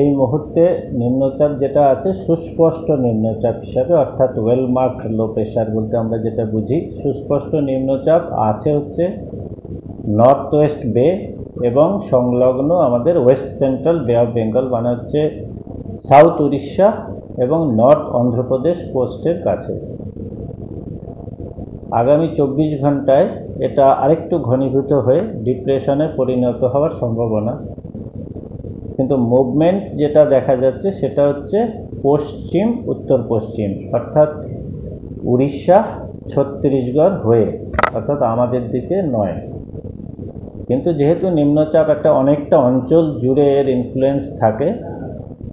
এই মুহূর্তে নিম্নচাপ যেটা আছে সুস্পষ্ট নিম্নচাপ হিসাবে অর্থাৎ ওয়েল মার্কড লো প্রেশার বলতে আমরা যেটা বুঝি সুস্পষ্ট নিম্নচাপ আছে হচ্ছে নর্থ ওয়েস্ট বে এবং সংলগ্ন আমাদের west central bay of Bengal মানে হচ্ছে সাউথ উড়িষ্যা এবং নর্থ অন্ধ্রপ্রদেশ কোস্টের কাছে। আগামী ২৪ ঘন্টায় এটা আরেকটু ঘনীভূত হয়ে ডিপ্রেশনে পরিণত হওয়ার সম্ভাবনা, কিন্তু মুভমেন্ট যেটা দেখা যাচ্ছে সেটা হচ্ছে পশ্চিম উত্তর পশ্চিম অর্থাৎ উড়িষ্যা ছত্তিশগড় হয়ে অর্থাৎ আমাদের দিকে নয়, কিন্তু যেহেতু নিম্নচাপ একটা অনেকটা অঞ্চল জুড়ে এর ইনফ্লুয়েন্স থাকে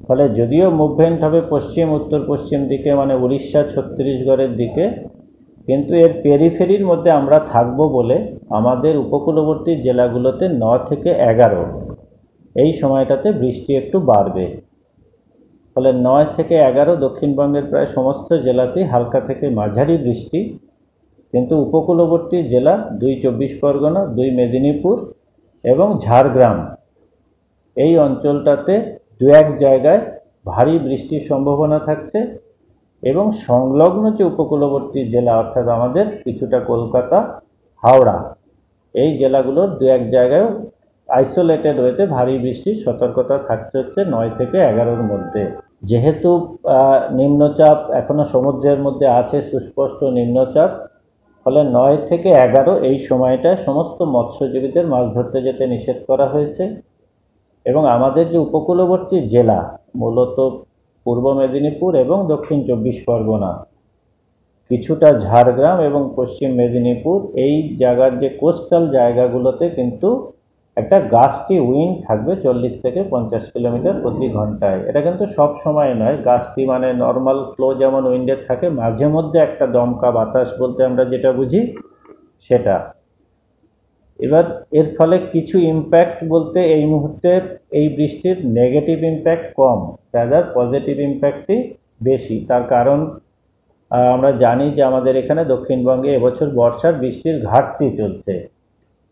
ফলে যদিও মুভমেন্ট হবে পশ্চিম উত্তর পশ্চিম দিকে মানে উড়িষ্যা ছত্তিশগড়ের দিকে, কিন্তু এর পেরিফেরির মধ্যে আমরা থাকবো বলে আমাদের উপকূলবর্তী জেলাগুলোতে 9 থেকে 11 এই সময়টাতে বৃষ্টি একটু বাড়বে, ফলে 9 থেকে 11 দক্ষিণবঙ্গের প্রায় সমস্ত জেলাতেই হালকা থেকে মাঝারি বৃষ্টি, কিন্তু উপকূলবর্তী জেলা 2 চব্বিশ পরগনা, 2 মেদিনীপুর এবং ঝাড়গ্রাম এই অঞ্চলটাতে 2-1 জায়গায় ভারী বৃষ্টির সম্ভাবনা থাকছে এবং সংলগ্ন যে উপকূলবর্তী জেলা অর্থাৎ আমাদের কিছুটা কলকাতা হাওড়া এই জেলাগুলোর 2-1 জায়গায় আইসোলেটেড হয়েছে ভারী বৃষ্টির সতর্কতা থাকতে হচ্ছে 9 থেকে 11-র মধ্যে। যেহেতু নিম্নচাপ এখনও সমুদ্রের মধ্যে আছে সুস্পষ্ট নিম্নচাপ ফলে 9 থেকে 11 এই সময়টায় সমস্ত মৎস্যজীবীদের মাছ ধরতে যেতে নিষেধ করা হয়েছে এবং আমাদের যে উপকূলবর্তী জেলা মূলত পূর্ব মেদিনীপুর এবং দক্ষিণ 24 পরগনা কিছুটা ঝাড়গ্রাম এবং পশ্চিম মেদিনীপুর এই জায়গার যে কোস্টাল জায়গাগুলোতে কিন্তু একটা গাস্টি উইন্ড থাকবে 40 থেকে 50 কিলোমিটার প্রতি ঘন্টায়। এটা কিন্তু সব সময় নয়, গাস্টি মানে নর্মাল ফ্লো যেমন উইন্ডের থাকে মাঝে মধ্যে একটা দমকা বাতাস বলতে আমরা যেটা বুঝি সেটা। এবার এর ফলে কিছু ইম্প্যাক্ট বলতে এই মুহূর্তে এই বৃষ্টির নেগেটিভ ইম্প্যাক্ট কম, তাদের পজিটিভ ইম্প্যাক্টই বেশি। তার কারণ আমরা জানি যে আমাদের এখানে দক্ষিণবঙ্গে এবছর বর্ষার বৃষ্টির ঘাটতি চলছে,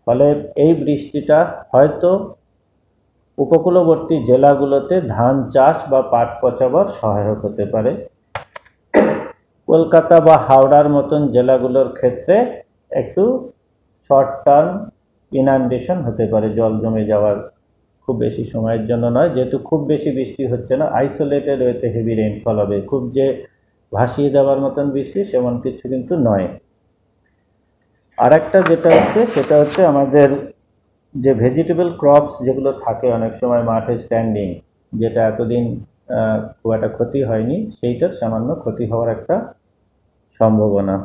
ফলে এই বৃষ্টিটা হয়তো উপকূলবর্তী জেলাগুলোতে ধান চাষ বা পাট পচাবার সহায়ক হতে পারে, কলকাতা বা হাওড়ার মতন জেলাগুলোর ক্ষেত্রে একটু শর্ট টার্ম ইনান্ডেশন হতে পারে, জল জমে যাওয়ার খুব বেশি সময়ের জন্য নয়, যেহেতু খুব বেশি বৃষ্টি হচ্ছে না আইসোলেটেড হয়েতে হেভি রেইনফল হবে, খুব যে ভাসিয়ে দেওয়ার মতন বৃষ্টি সেমন কিছু কিন্তু নয়। আরেকটা যেটা হচ্ছে সেটা হচ্ছে আমাদের যে ভেজিটেবল ক্রপস যেগুলো থাকে অনেক সময় মাঠে স্ট্যান্ডিং যেটা এতদিন খুব একটা ক্ষতি হয়নি সেইটার সামান্য ক্ষতি হওয়ার একটা সম্ভাবনা।